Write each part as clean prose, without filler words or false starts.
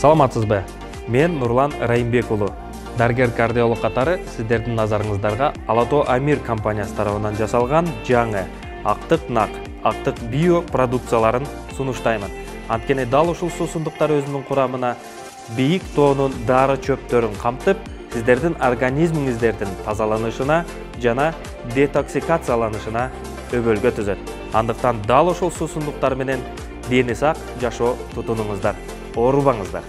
Саламатсыз бе, мен Нурлан Райымбекұлы. Дәрігер кардиолог қатары сіздердің назарыңыздарға Алато Амир компаниясы тарауынан жасалған жаңы ақтық нақ, ақтық биопродукцияларын сунуштаймын. Анткені дал ұшыл сусындықтар өзінің құрамына бейік тоғының дары чөптерін қамтып, сіздердің организміңіздердің тазаланышына жана детоксикацияланышына өбөлгө түзет. Андықтан дал ұшыл сусындықтар менен дені сақ жашо тұтыныңыздар, орубаңыздар.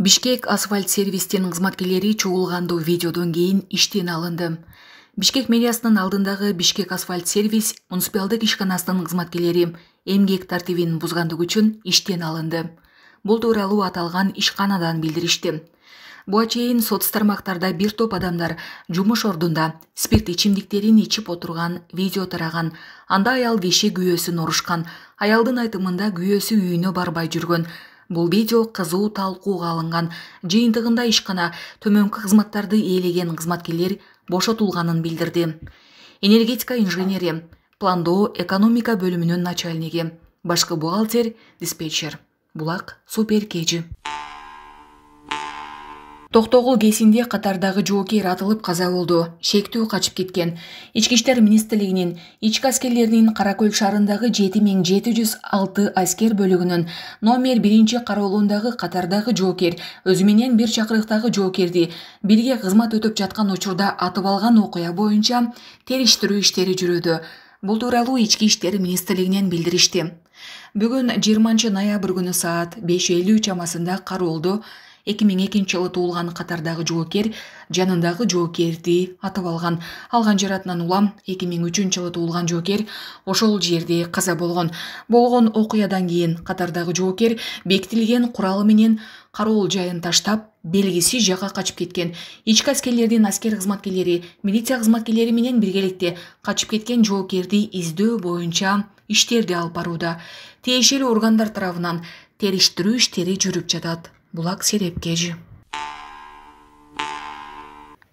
Бишкек асфальт сервистенің қызматкерлері чогулганды видеодон кейін иштен алынды. Бишкек мэриясынын алдындағы Бишкек асфальт сервис муниципалдык ишканасынын қызматкерлері эмгек тартибин бузгандыгы үчүн иштен алынды. Бул тууралуу аталган ишканадан билдиришти. Буга чейин соц тармактарда бир топ адамдар жумуш ордунда спирт ичимдиктерин ичип отурган видео тараган. Анда аял киши күйөөсүн урушкан, аялдын айтымында күйөөсү үйүнө барбай жүргөн. Бұл видео қызу талқуға алынған. Жыйынтығында ишкана төмөнкү қызматтарды ээлеген қызматкерлер бошотулганын билдирди. Энергетика инженери, пландоо экономика бөлімінің начальниги, башкы бухгалтер, диспетчер, булак суперкежи. Токтогул кесинде катардагы жоокер атылып каза болду. Шектүү качып кеткен. Ички иштер министрлигинин ички аскерлеринин Кара Көл шаарындагы 7706 аскер бөлүгүнүн номер 1 кароолундагы катардагы жоокер өзү менен бир чакырыктагы жоокерди бирге кызмат өтөп жаткан учурда атып алган окуя боюнча териштирүү иштери жүрүүдө. Бул тууралуу ички иштер министрлигинен билдиришти. Бүгүн 20 ноябрь күнү саат 5:50 чамасында кароолдо 2002 жылы туылған қатардағы жоокер жанындағы жоокерді атып алған. Алған жаратынан улам 2003 жылы туылған жоокер ошол жерде қаза болгон. Болгон окуядан кейін қатардағы жоокер бектилген куралы менен кароол жайын таштап белгисиз жака качып кеткен. Ички аскерлердин аскер кызматкерлери, милиция кызматкерлери менен биргеликте качып кеткен жоокерди издөө боюнча иштерди алып барууда. Тиешелүү органдар тарабынан териштирүү иштери жүрүп жатат. Булак серепкежи.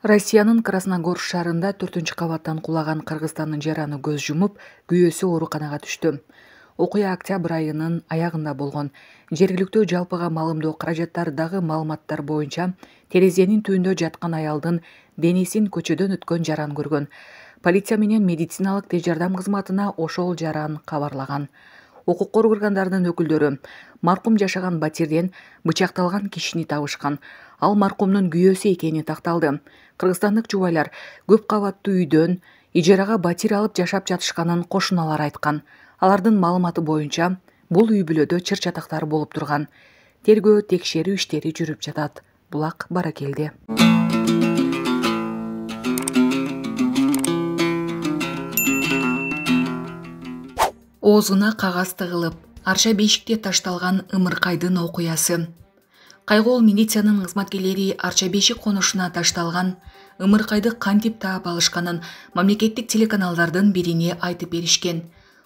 Россиянын Красногор шаарында 4-кабаттан кулаган Кыргызстандын жараны көз жумуп, күйөөсү ооруканага түштү. Окуя октябрь айынын аягында болгон. Жергиликтүү жалпыга маалымдоо каражаттардагы маалыматтар боюнча терезенин түбүндө жаткан аялдын денесин көчөдөн өткөн жаран көргөн. Полиция менен медициналык тез жардам кызматына ошол жаран кабарлаган. Укук коргоо органдарынын өкүлдөрү маркум жашаган батирден бычакталган кишини табышкан. Ал маркумдун күйөөсү экени такталды. Кыргызстандык жубайлар көп кабаттуу үйдөн ижарага батир алып жашап жатышканын кошуналар айткан. Алардын маалыматы боюнча бул үй бүлөдө чыр-чатактар болуп турган. Тергөө текшерүү иштери жүрүп жатат. Булак баракелде. Оозуна кагаз тыгылып, арша бешикте ташталган Ымыркайдын окуясы. Кайгоол милициянын кызматкерлери арша бешик конушуна ташталган Ымыркайды кантип таап алышканын мамлекеттик телеканалдардын бирине айтып беришкен.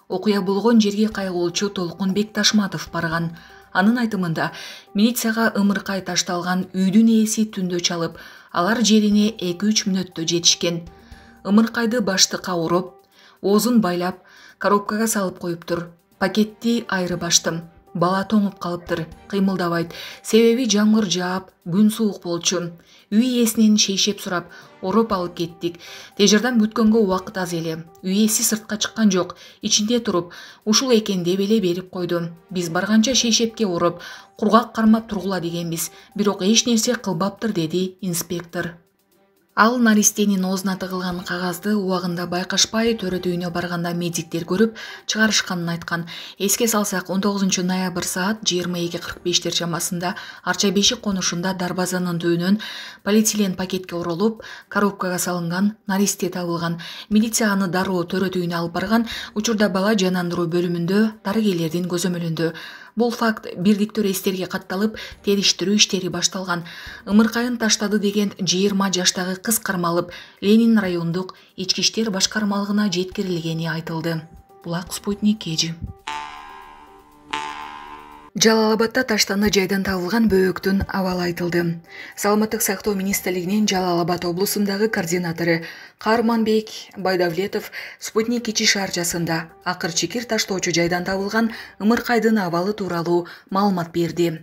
Окуя болгон жерге кайгоолчу Толкунбек Ташматов барган. Анын айтымында милицияга Ымыркай ташталган үйдүн ээси түндө чалып, алар жерине 2-3 мүнөттө жетишкен. Ымыркайды баштыкка уруп, оозун байлап, коробкага салып коюптур. Пакетти айрып аштым. Бала тоңуп калыптыр. Кыймылдабайт. Себеби жаңгыр жаап, күн суук болчу. Үй ээсинен шейшеп сурап, ороп алып кеттик. Тежирдан бүткөнгө убакыт аз эле. Үй ээси сыртка чыккан жок. Ичинде туруп, ушул экен деп эле берип койду. Биз барганча шейшепке ороп, кургак кармап тургула дегенбиз. Бирок эч нерсе кылбаптыр, деди инспектор. Ал наристенин оозуна тыгылган кагазды убагында байкашпай төрөтүүнө барганда медиктер көрүп чыгарышканын айткан. Эске салсак, 19 ноябрь саат 22:45 чамасында Арча бешик конушунда дарбазанын түбүнөн полиэтилен пакетке оролуп, коробкага салынган наристе табылган. Милиция аны дароо төрөтүүнө алып барган. Учурда бала жанандыруу бөлүмүндө дарыгерлердин көзөмөлүндө. Бул факт бирдиктүү эстерге катталып, териштирүү иштери башталган. Ымыркайын таштады деген 20 жаштагы кыз кармалып, Ленин райондук ички иштер башкармалыгына жеткирилгени айтылды. Булак Спутник кежи. Жалал Абадта таштаны жайдан табылган бөөктүн абалы айтылды. Саламаттык сактоо министрлигинин Жалал Абад облусундагы координатору Карманбек Байдавлетов Спутник кичи шаржасында акыр чекир таштоочу жайдан табылган ымыркайдын абалы тууралуу маалымат берди.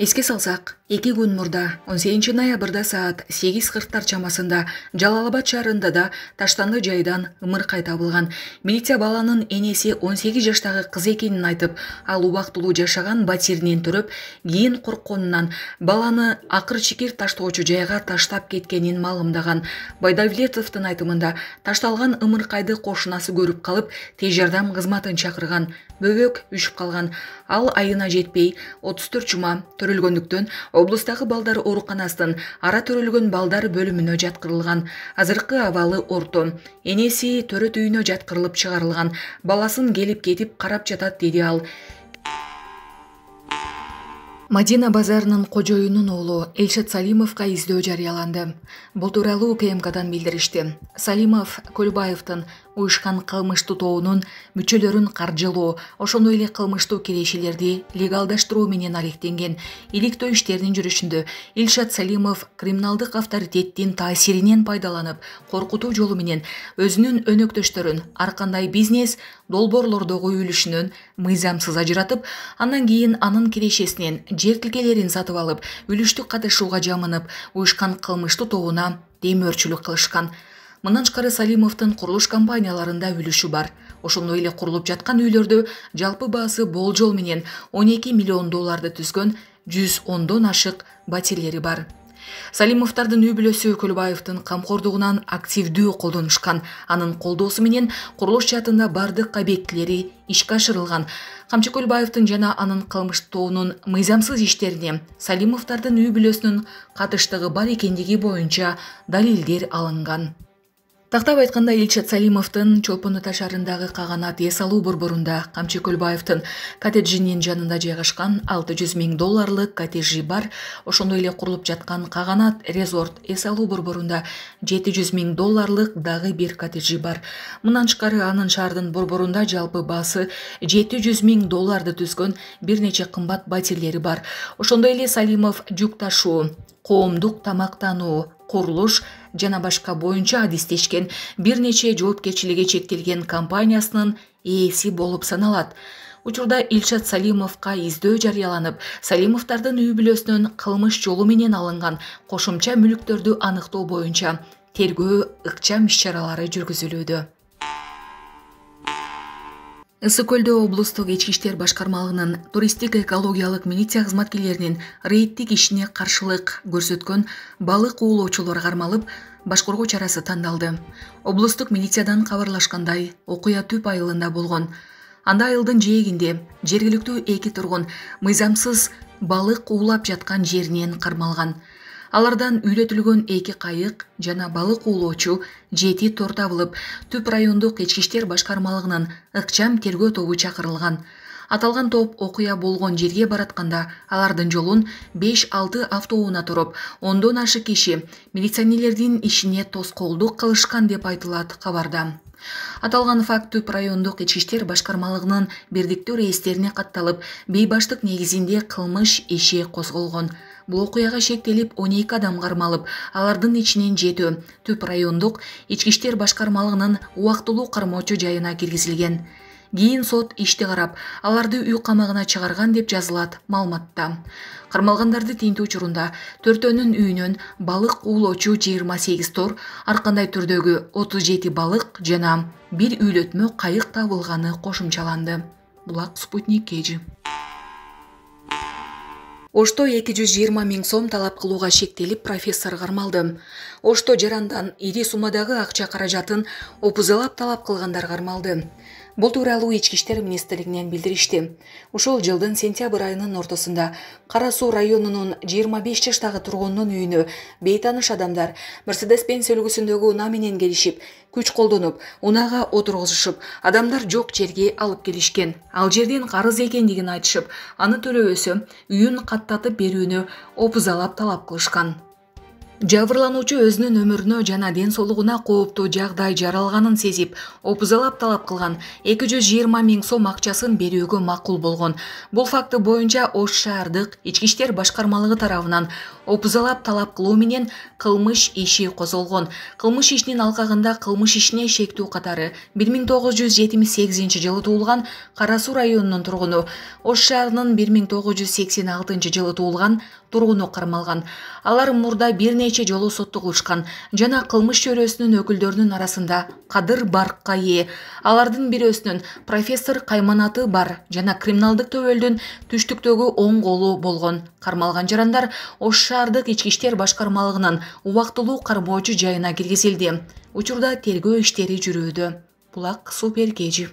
Эске салсак, 2 күн мурда 18 ноябрда саат 8:40 чамасында Жалал Абад шаарында да таштанды жайдан ымыркай табылган. Милиция баланын энеси 18 жаштагы кыз экенин айтып, ал убактылуу жашаган батиринен төрөп, кийин коркконунан баланы акыр чекир таштоочу жайга таштап кеткенин маалымдаган. Байдавлетовдун айтымында ташталган ымыркайды кошунасы көрүп калып, тез жардам кызматын чакырган. Бөбөк үшүп калган. Ал айына жетпей 34 жума төрөлгөндүктөн облустагы балдар ооруканасынын ара төрөлгөн балдар бөлүмүнө жаткырылган. Азыркы абалы орто. Энеси төрөт үйүнө жаткырылып чыгарылган. Баласын келип кетип карап жатат, деди ал. Мадина базарынын кожоюнунун уулу Элшат Салимовго издөө жарыяланды. Бул тууралуу КМКдан билдиришти. Салимов Көлбаевдин уюшкан кылмыштуу тоонун мүчөлөрүн каржылоо, ошондой эле кылмыштуу келишилерди легалдаштыруу менен алектенген иликтөө иштеринин жүрүшүндө Элшат Салимов криминалдык авторитеттин таасиринен пайдаланып, коркутуу жолу менен өзүнүн өнөктөштөрүн ар кандай бизнес долбоорлордогу үлүшүнөн мыйзамсыз ажыратып, андан кийин анын кирешесинен жер тилкелерин сатып алып, үлүштүк катышууга жамынып, уюшкан кылмыштуу тоона демөрчүлүк кылышкан. Мындан тышкары Салимовдун курулуш компанияларында үлүшү бар. Ошондой эле курулуп жаткан үйлөрдө жалпы баасы болжол менен 12 миллион долларды түзгөн 110дон ашык батирлери бар. Салимовдардын үй бүлөсү Көлбаевдин камкордугунан активдүү колдонушкан. Анын колдоосу менен курулуш чатында бардык объектилери ишке ашырылган. Камчы Көлбаевдин жана анын кылмыштуу тоонун мыйзамсыз иштерине Салимовдардын үй бүлөсүнүн катыштыгы бар экендиги боюнча далилдер алынган. Тактап айтканда, Элшат Салимовдун Чолпон Ата шаарындагы Каганат эс алуу борборунда Камчы Көлбаевдин коттеджинин жанында жайгашкан 600 000 долларлык коттеджи бар. Ошондой эле курулуп жаткан Каганат резорт эс алуу борборунда 700 000 долларлык дагы бир коттеджи бар. Мындан тышкары анын шаардын борборунда жалпы баасы 700 000 долларды түзгөн бир нече кымбат батирлери бар. Ошондой эле Салимов жүк ташуу, коомдук тамактануу, курулуш жана башка боюнча адистешкен бир нече жоопкерчилиги чектелген компаниясынын ээси болуп саналат. Учурда Элшат Салимовго издөө жарыяланып, Салимовдардын үй бүлөсүнүн кылмыш жолу менен алынган кошумча мүлктөрдү аныктоо боюнча тергөө ыкчам иш чаралары жүргүзүлүүдө. Ысыкөлдө облустук ички иштер башкармалыгынын туристтик экологиялык милиция кызматкерлеринин рейдтик ишине каршылык көрсөткөн балык уулоочулар кармалып, башкаруу чарасы тандалды. Облустук милициядан кабарлашкандай, окуя Түп айылында болгон. Анда айылдын жээгинде жергиликтүү 2 тургун мыйзамсыз балык уулап жаткан жеринен кармалган. Алардан үйлөтүлгөн 2 кайык жана балык уулоочу 7 тор табылып, Түп райондук ички иштер башкармалыгынын ыкчам тергөө тобу чакырылган. Аталган топ окуя болгон жерге баратканда алардын жолун 5-6 автоунаа туруп, 10дон ашык киши милиционерлердин ишине тоскоолдук кылышкан деп айтылат кабарда. Аталган факт Түп райондук ички иштер башкармалыгынын бирдиктүү реестерине катталып, бейбаштык негизинде кылмыш иши козголгон. Бул окуяга шектелип 12 адам кармалып, алардын ичинен 7 Түп райондук ички иштер башкармалыгынын убактылуу кармоочу жайына киргизилген. Кийин сот ишти карап, аларды үй камагына чыгарган деп жазылат маалыматта. Кармалгандарды тинтүү учурунда төртөөнүн үйүнөн балык уулоочу 28 тор, ар кандай түрдөгү 37 балык жана бир үйлөтмө кайык табылганы кошумчаланды. Булак Спутник кежи. Ошто 220 000 сом талап кылууга шектелип профессор кармалды. Ошто жарандан ири суммадагы акча каражатын опузалап талап кылгандар кармалды. Бул тууралуу Ички иштер министрлигинен билдиришти. Ушул жылдын сентябрь айынын ортосунда Кара Суу районунун 25 жаштагы тургунунун үйүнө бейтаныш адамдар Мерседес-Бенц үлгүсүндөгү унаа менен келишип, күч колдонуп, унаага отургузушуп, адамдар жок жерге алып келишкен. Ал жердин карыз экендигин айтышып, аны төлөбөсө үйүн каттатып берүүнү опузалап талап кылышкан. Жабырлануучу өзүнүн өмүрүнө жана ден соолугуна кооптуу жагдай жаралганын сезип, опузалап талап кылган 220 миң сом акчасын берүүгө макул болгон. Бул факты боюнча Ош шаардык ички иштер башкармалыгы тарабынан опузалап талап кылуу менен кылмыш иши козголгон. Кылмыш ишинин алкагында кылмыш ишине шектүү катары 1978 жылы туулган Кара Суу районунун тургуну, Ош шаарынын 1986 жылы туулган тургуну кармалган. Алар мурда бир нече жолу соттолушкан жана кылмыш чөйрөсүнүн өкүлдөрүнүн арасында кадыр баркка ээ. Алардын бирөөсүнүн профессор кайманаты бар жана криминалдык төбөлдүн түштүктөгү оң колу болгон. Кармалган жарандар Ош шаардык ички иштер башкармалыгынын убактылуу кармоочу жайына киргизилди. Учурда тергөө иштери жүрүүдө. Булак Суперкежи.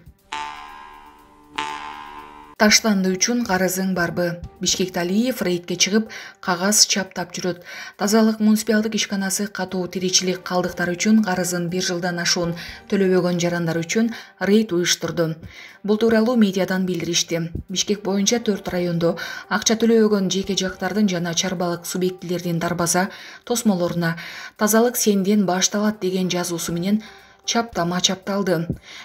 Таштанды үчүн карызың барбы? Бишкекте Алиев рейдке чыгып, кагаз чаптап жүрөт. Тазалык муниципалдык ишканасы катуу тиричилик калдыктары үчүн карызын 1 жылдан ашуун төлөбөгөн жарандар үчүн рейд уюштурду. Бул тууралуу медиадан билдиришти. Бишкек боюнча 4 райондо акча төлөбөгөн жеке жактардын жана чарбалык субъектилердин дарбаза тосмолоруна тазалык сенден башталат деген жазуусу менен чаптама чапталды.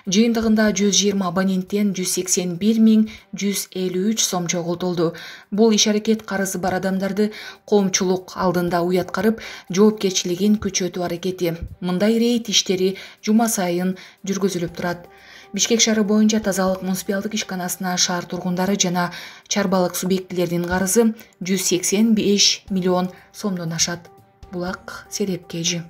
Жыйынтыгында 120 абоненттен 181 153 сом чогултулду. Бул иш-аракет карызы бар адамдарды коомчулук алдында уяткарып, жоопкерчилигин күчөтүү аракети. Мындай рейд иштери жума сайын жүргүзүлүп турат. Бишкек шаары боюнча тазалык муниципалдык ишканасына шаар тургундары жана чарбалык субъектилердин карызы 185 миллион сомдон ашат. Булак Серепкежи.